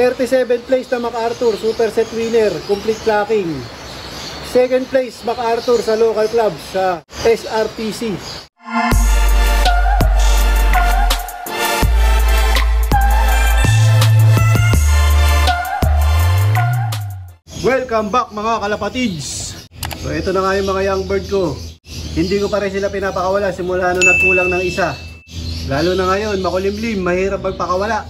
37th place na MacArthur, super set winner, complete clacking. 2nd place MacArthur sa local club sa SRPC. Welcome back mga kalapatids. So ito na nga yung mga young bird ko. Hindi ko pa rin sila pinapakawala simula nung nagkulang ng isa. Lalo na ngayon, makulimlim, mahirap magpakawala.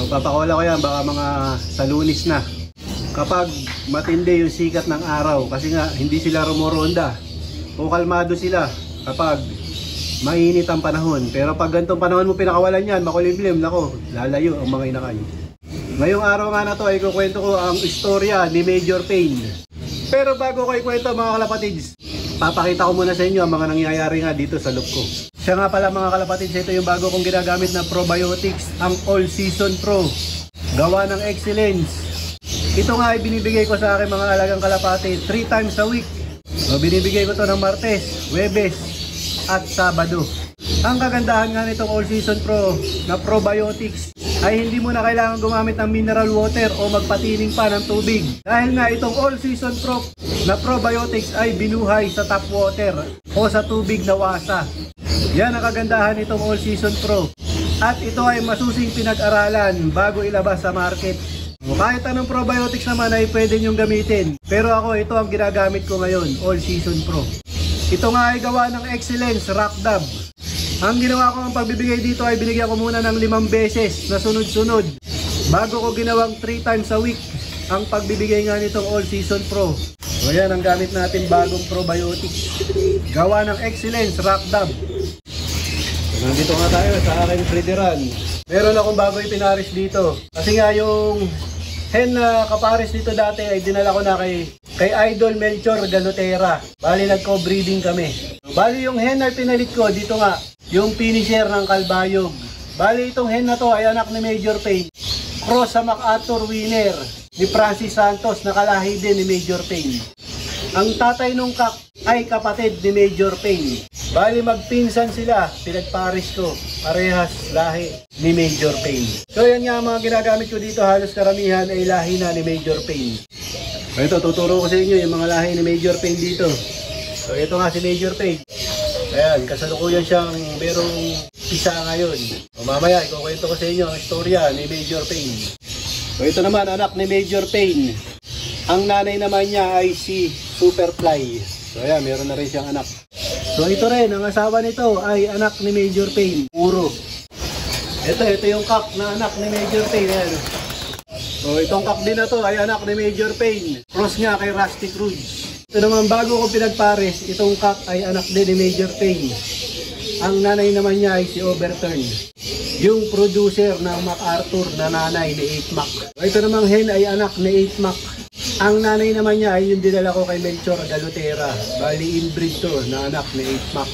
Magpapakawala ko yan baka mga sa Lunes na. Kapag matindi yung sikat ng araw kasi nga hindi sila rumoronda. O kalmado sila kapag mainit ang panahon. Pero pag ganitong panahon mo pinakawalan yan, makulimlim, nako, lalayo ang mga inakan. Ngayong araw nga na to ay kukwento ko ang istorya ni Major Payne. Pero bago ko ikwento mga kalapatids, papakita ko muna sa inyo ang mga nangyayari nga dito sa loop ko. Siya nga pala mga kalapatids, ito yung bago kong ginagamit na probiotics, ang All Season Pro. Gawa ng Excellence. Ito nga ay binibigay ko sa aking mga alagang kalapati 3 times a week. So, binibigay ko to ng Martes, Huwebes at Sabado. Ang kagandahan nga nitong All Season Pro na probiotics ay hindi mo na kailangan gumamit ng mineral water o magpatining pa ng tubig. Dahil nga itong All Season Pro na probiotics ay binuhay sa tap water o sa tubig na wasa. Yan ang kagandahan nitong All Season Pro. At ito ay masusing pinag-aralan bago ilabas sa market. Kahit anong probiotics naman ay pwede nyong gamitin. Pero ako ito ang ginagamit ko ngayon, All Season Pro. Ito nga ay gawa ng Excellence Rock Dab. Ang ginawa ko ang pagbibigay dito ay binigyan ko muna ng 5 beses na sunod-sunod bago ko ginawang 3 times a week ang pagbibigay nga nitong All Season Pro. So yan ang gamit natin bagong probiotics. Gawa ng Excellence Rock Dab. Nandito nga tayo sa aking frideran. Meron akong bago ipinaris dito. Kasi nga yung hen na kaparis dito dati ay dinala ko na kay Idol Melchor Galutera. Bali nagko-breeding kami. Bali yung hen na pinalit ko dito nga. Yung finisher ng Kalbayog. Bali itong hen na to ay anak ni Major Payne. Cross sa MacArthur winner ni Francis Santos na kalahi din ni Major Payne. Ang tatay nung kak ay kapatid ni Major Payne. Bali magpinsan sila, pinagparis ko. Parehas lahi ni Major Payne. So yan nga mga ginagamit ko dito, halos karamihan ay lahi na ni Major Payne. Ito, tuturo ko sa inyo yung mga lahi ni Major Payne dito. So ito nga si Major Payne. Ayan, kasalukuyan siyang merong pisa ngayon. O mamaya, ikukwento ko sa inyo ang istorya ni Major Payne. So ito naman, anak ni Major Payne. Ang nanay naman niya ay si Superfly. So ayan, meron na rin siyang anak. So ito rin, ang asawa nito ay anak ni Major Payne, Uro. Ito yung kak na anak ni Major Payne. Ayan. So itong kak din na to ay anak ni Major Payne. Cross niya kay Rusty Cruz. Ito naman bago ko pinagpares, itong kak ay anak din ni Major Payne. Ang nanay naman niya ay si Overturn, yung producer ng MacArthur na nanay ni 8 Mac. Ito namang hen ay anak ni 8 Mac. Ang nanay naman niya ay yung dinala ko kay Melchor Galutera. Bali inbreed to na anak ni 8 Mac.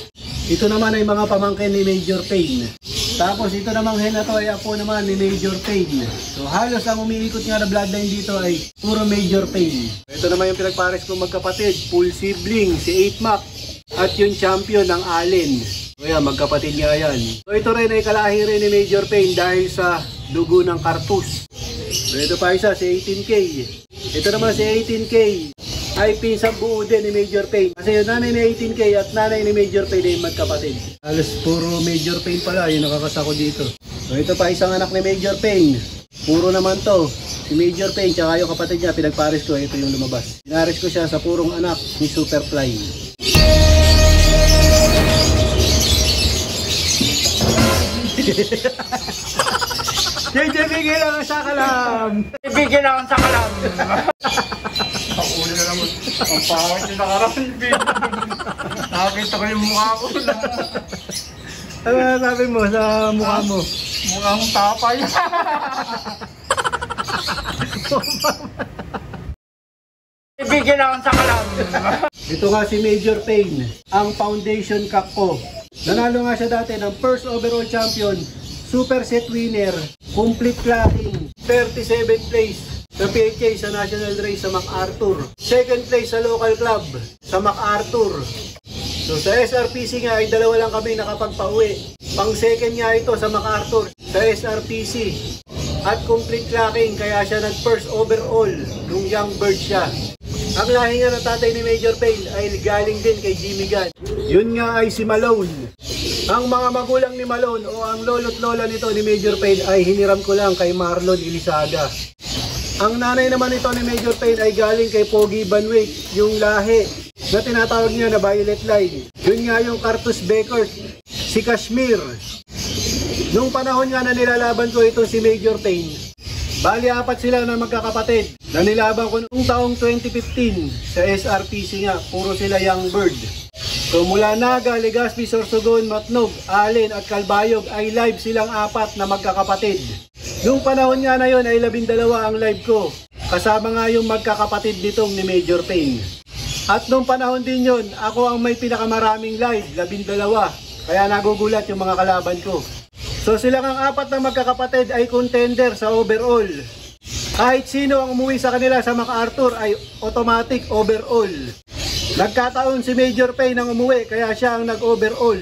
Ito naman ay mga pamangkin ni Major Payne. Tapos ito namang hen na to ay apo naman ni Major Payne. So halos ang umiikot nga na bloodline dito ay puro Major Payne. Ito naman yung pinagpares kong magkapatid, full sibling, si 8 Mac at yung champion ng Allen. So yan, magkapatid nga yan. So ito rin ay kalahi rin ni Major Payne dahil sa dugo ng Kartus. So ito pa isa, si 18K. Ito naman si 18K ay pinsang buo din ni Major Payne. Kasi yung nanay ni 18K at nanay ni Major Payne ay magkapatid. Alas puro Major Payne pala yung nakakasako dito. So ito pa isang anak ni Major Payne. Puro naman to. Si Major Payne, tsaka yung kapatid niya, pinagpares ko, ito yung lumabas. Pinares ko siya sa purong anak ni Superfly. JJ, bigil lang sa kalam! Bigil lang sa kalam! Ang ulo na naman. Ang pangit yung nakaraan. Nakakita ko yung mukha ko na. Ano na sabi mo sa mukha mo? Mukhang tapay. Ibigyan ako sa kalam. Ito nga si Major Payne, ang foundation kak ko. Nanalo nga siya dati ng first overall champion, super set winner, complete clacking, 37th place sa PHA sa national race sa MacArthur, 2nd place sa local club sa MacArthur. So sa SRPC nga ay dalawa lang kami nakapagpauwi. Pang 2nd nga ito sa MacArthur sa SRPC. at complete cracking kaya siya nag-first overall nung young bird siya. Ang lahi nga ng tatay ni Major Payne ay galing din kay Jimmy Gunn. Yun nga ay si Malone. Ang mga magulang ni Malone o ang lolo't lola nito ni Major Payne ay hiniram ko lang kay Marlon Ilizaga. Ang nanay naman nito ni Major Payne ay galing kay Pogi Banwick, yung lahi na tinatawag niya na Violet Line. Yun nga yung Cartus Beckers, si Kashmir. Nung panahon nga na nilalaban ko ito si Major Payne, bali apat sila na magkakapatid. Nanilaban ko noong taong 2015 sa SRPC nga, puro sila young bird. So mula Naga, Legazpi, Sorsogon, Matnog, Allen at Calbayog ay live silang apat na magkakapatid. Noong panahon nga na yun ay 12 ang live ko. Kasama nga yung magkakapatid nitong ni Major Payne. At noong panahon din yun, ako ang may pinakamaraming live, 12. Kaya nagugulat yung mga kalaban ko. So silang ang apat na magkakapatid ay contender sa overall. Kahit sino ang umuwi sa kanila sa MacArthur ay automatic overall. Nagkataon si Major Payne ang umuwi kaya siya ang nag-overall.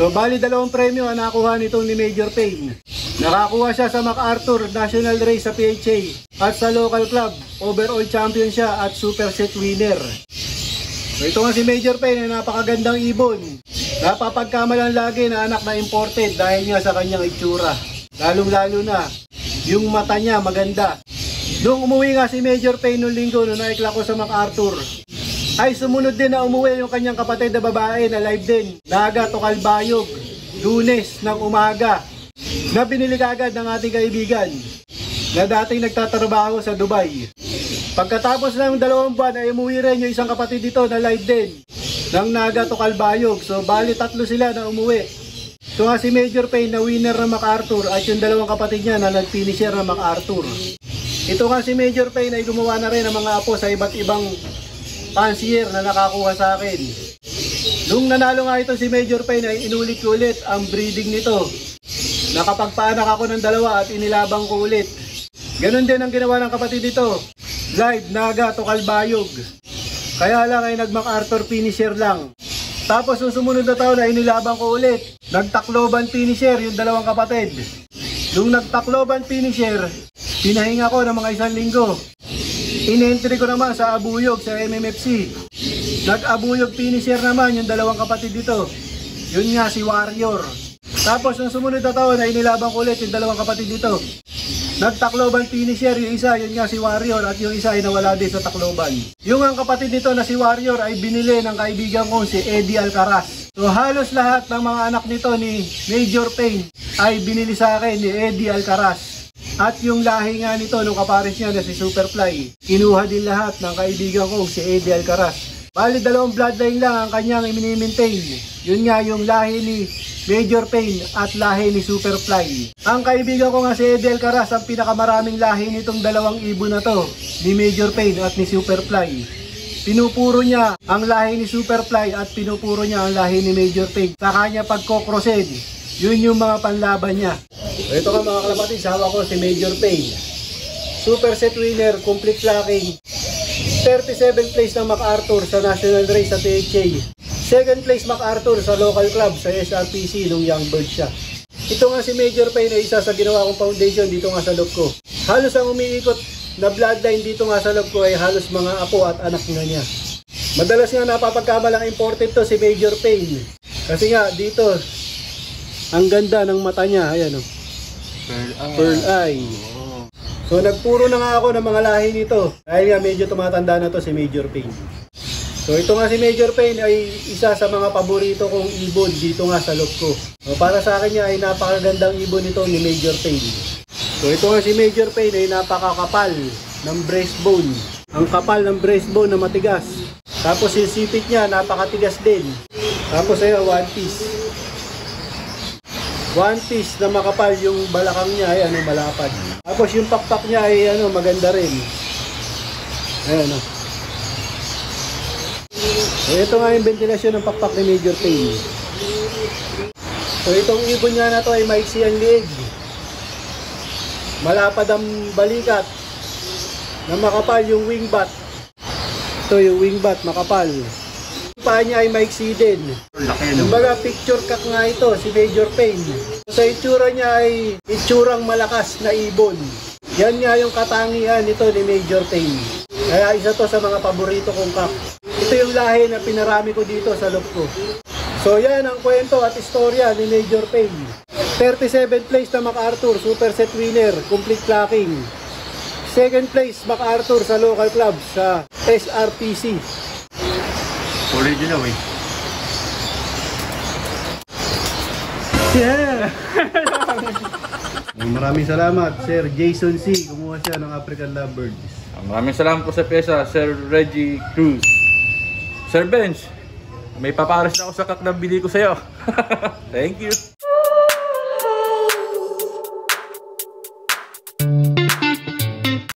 So bali 2 premyo ang nakuha nitong ni Major Payne. Nakakuha siya sa MacArthur National Race sa PHA at sa local club. Overall champion siya at super set winner. So ito nga si Major Payne ay napakagandang ibon. Napapagkamalan lagi na anak na imported dahil nga sa kanyang itsura. Lalong-lalo na, yung mata niya maganda. Nung umuwi nga si Major Payne noong linggo, noong naikla ko sa MacArthur, ay sumunod din na umuwi yung kanyang kapatid na babae na live din, Naga to Calbayog, Lunes ng umaga, na binili agad ng ating kaibigan na dating nagtatrabaho sa Dubai. Pagkatapos ng 2 buwan ay umuwi rin yung isang kapatid dito na live din, ng Naga to Calbayog. So bali 3 sila na umuwi. So nga si Major Payne na winner ng MacArthur at yung 2 kapatid niya na nag-finisher ng MacArthur. Ito nga si Major Payne ay gumawa na rin ng mga apo sa iba't ibang pansier na nakakuha sa akin. Nung nanalo nga ito si Major Payne ay inulit ko ulit ang breeding nito. Nakapagpaanak ako ng 2 at inilabang ko ulit. Ganon din ang ginawa ng kapatid nito, live Naga to Calbayog. Kaya lang ay nag-MacArthur finisher lang. Tapos nung sumunod na taon ay inilabang ko ulit. Nagtakloban finisher yung 2 kapatid. Nung nagtakloban finisher, pinahinga ko ng mga 1 linggo. In-entry ko naman sa Abuyog sa MMFC. Nag-Abuyog finisher naman yung 2 kapatid dito. Yun nga si Warrior. Tapos nung sumunod na taon ay inilabang ko ulit yung 2 kapatid dito. Nagtakloban finisher yung isa, yun nga si Warrior, at yung isa ay nawala din sa takloban. Yung ang kapatid nito na si Warrior ay binili ng kaibigan ko si Eddie Alcaraz. So halos lahat ng mga anak nito ni Major Payne ay binili sa akin ni Eddie Alcaraz. At yung lahi nga nito nung kapares niya na si Superfly, kinuha din lahat ng kaibigan ko si Eddie Alcaraz. Bali 2 bloodline lang ang kanyang i-maintain. Yun nga yung lahi ni Major Payne at lahi ni Superfly. Ang kaibigan ko nga si Eddie Alcaraz ang pinakamaraming lahi nitong 2 ibon na to, ni Major Payne at ni Superfly. Pinupuro niya ang lahi ni Superfly at pinupuro niya ang lahi ni Major Payne. Sa kanya pagkokrosin, yun yung mga panlaban niya. Ito nga mga kalapatid, sawa ko si Major Payne. Super set winner, complete locking. 37th place ng MacArthur sa National Race sa PHA. 2nd place MacArthur sa local club sa SRPC nung young bird siya. Ito nga si Major Payne ay isa sa ginawa kong foundation dito nga sa loob ko. Halos ang umiikot na bloodline dito nga sa loob ko ay halos mga apo at anak nga niya. Madalas nga napapagkamalang imported to si Major Payne. Kasi nga dito, ang ganda ng mata niya. Ayan o. Pearl eye. Oh. So nagpuro na nga ako ng mga lahi nito. Dahil nga medyo tumatanda na to si Major Payne. So ito nga si Major Payne ay isa sa mga paborito kong ibon dito nga sa loob ko. So, para sa akin niya ay napakagandang ibon ito ni Major Payne. So ito nga si Major Payne ay napakakapal ng breastbone. Ang kapal ng breastbone na matigas. Tapos yung sipit niya napakatigas din. Tapos ayan, one piece. One piece na makapal yung balakang niya ay malapad. Tapos yung pakpak niya ay maganda rin. Ayan o. So, ito nga yung ventilasyon ng pakpak ni Major Payne. So itong ibon nga na to ay maiksi ang liig. Malapad ang balikat. Na makapal yung wingbat. Ito yung wingbat, makapal. Yung paa niya ay maiksi din. Kumbaga picture cut nga ito si Major Payne. Sa itsura niya ay itsurang malakas na ibon. Yan nga yung katangian nito ni Major Tame. Kaya isa to sa mga paborito kong cactus. Ito yung lahi na pinarami ko dito sa loob ko. So yan ang kwento at istorya ni Major Tame. 37th place na MacArthur Superset winner, complete clacking. 2nd place MacArthur sa local club sa SRPC. Original eh. Yeah! Maraming salamat, Sir Jason C. Kumuha siya ng African Lovebirds. Maraming salamat po sa pyesa, Sir Reggie Cruz. Sir Bench, may papares na ako sa kaknabili ko sa'yo. Thank you.